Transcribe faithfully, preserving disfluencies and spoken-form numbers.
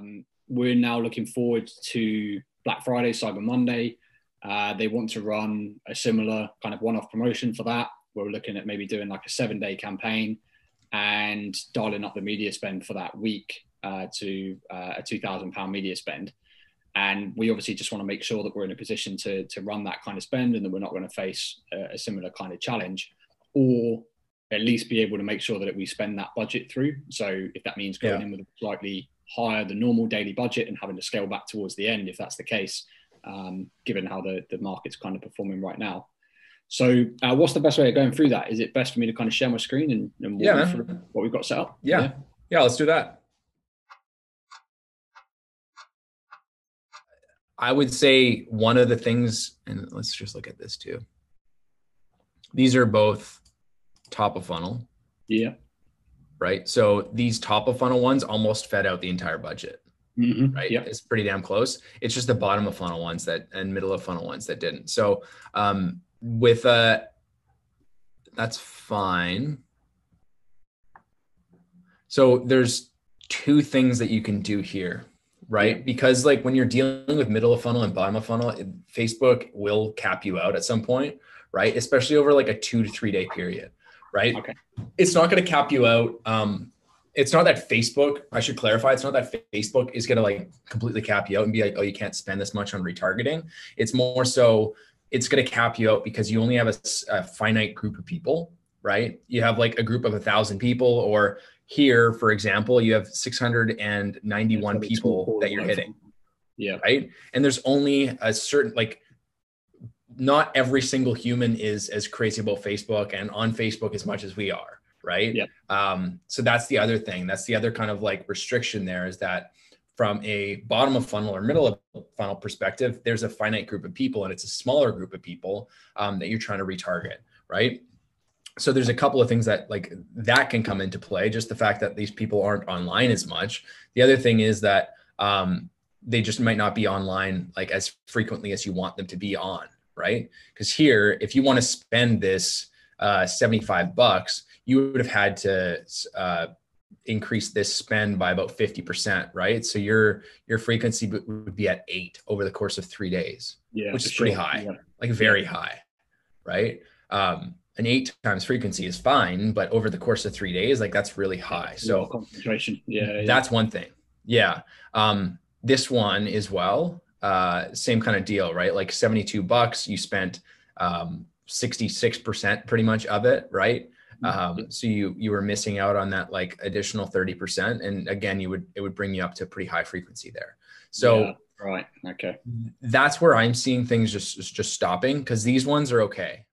Um, we're now looking forward to Black Friday, Cyber Monday. Uh, they want to run a similar kind of one-off promotion for that. We're looking at maybe doing like a seven-day campaign and dialing up the media spend for that week uh, to uh, a two thousand pounds media spend. And we obviously just want to make sure that we're in a position to, to run that kind of spend and that we're not going to face a, a similar kind of challenge, or at least be able to make sure that we spend that budget through. So if that means going yeah. in with a slightly higher than normal daily budget and having to scale back towards the end, if that's the case, um, given how the, the market's kind of performing right now. So uh, what's the best way of going through that? Is it best for me to kind of share my screen and, and walk yeah, through what we've got set up? Yeah. yeah, yeah, let's do that. I would say one of the things, and let's just look at this too. These are both top of funnel. Yeah. Right. So these top of funnel ones almost fed out the entire budget. Mm-hmm. Right. Yeah. It's pretty damn close. It's just the bottom of funnel ones that and middle of funnel ones that didn't. So um, with uh, that's fine. So there's two things that you can do here. Right. Yeah. Because like when you're dealing with middle of funnel and bottom of funnel, it, Facebook will cap you out at some point. Right. Especially over like a two to three day period. Right. Okay. It's not going to cap you out. Um, it's not that Facebook, I should clarify. It's not that Facebook is going to like completely cap you out and be like, oh, you can't spend this much on retargeting. It's more so it's going to cap you out because you only have a, a finite group of people. Right. You have like a group of a thousand people, or here, for example, you have six hundred ninety-one people that you're hitting. Yeah. Right. And there's only a certain, like, not every single human is as crazy about Facebook and on Facebook as much as we are. Right. Yeah. Um, so that's the other thing. That's the other kind of like restriction there, is that from a bottom of funnel or middle of funnel perspective, there's a finite group of people, and it's a smaller group of people um, that you're trying to retarget. Right. So there's a couple of things that like that can come into play. Just the fact that these people aren't online as much. The other thing is that um, they just might not be online like as frequently as you want them to be on. Right? Because here, if you want to spend this uh, seventy-five bucks, you would have had to uh, increase this spend by about fifty percent, right? So your your frequency would be at eight over the course of three days, yeah, which is pretty sure. high, yeah. like very high, right? Um, an eight times frequency is fine, but over the course of three days, like that's really high. So concentration, yeah, that's yeah. one thing. Yeah, um, this one as well. Uh, same kind of deal, right? Like seventy-two bucks, you spent um, sixty-six percent pretty much of it, right? Um, so you you were missing out on that like additional thirty percent, and again, you would it would bring you up to pretty high frequency there. So yeah, right, okay, that's where I'm seeing things just just stopping, because these ones are okay,